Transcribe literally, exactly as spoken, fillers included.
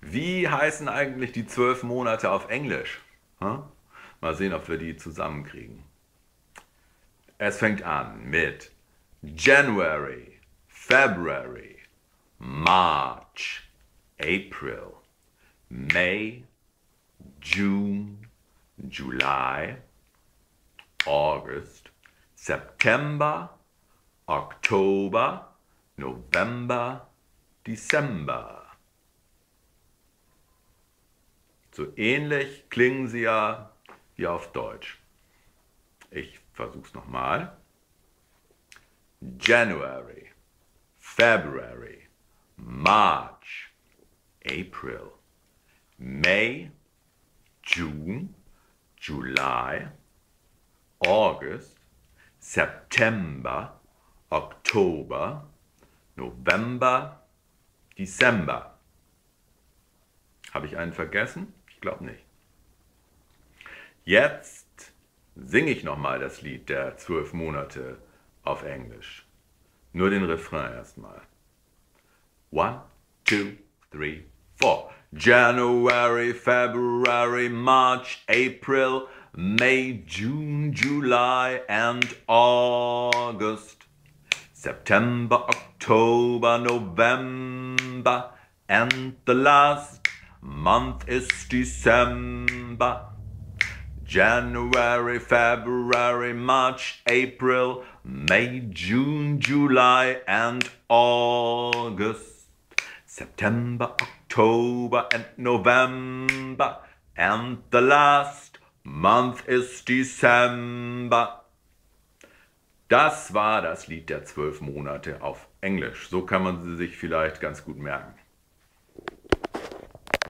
Wie heißen eigentlich die zwölf Monate auf Englisch? Hm? Mal sehen, ob wir die zusammenkriegen. Es fängt an mit January, February, March, April, May, June, July, August, September, October, November, December. So ähnlich klingen sie ja wie auf Deutsch. Ich versuch's nochmal. January, February, March, April, May, June, July, August, September, Oktober, November, Dezember. Habe ich einen vergessen? Ich glaube nicht. Jetzt singe ich nochmal das Lied der zwölf Monate auf Englisch. Nur den Refrain erstmal. One, two, three, four. January, February, March, April, May, June, July and August. September, October, November, and the last month is December. January, February, March, April, May, June, July, and August. September, October, and November, and the last month is December. Das war das Lied der zwölf Monate auf Englisch. So kann man sie sich vielleicht ganz gut merken.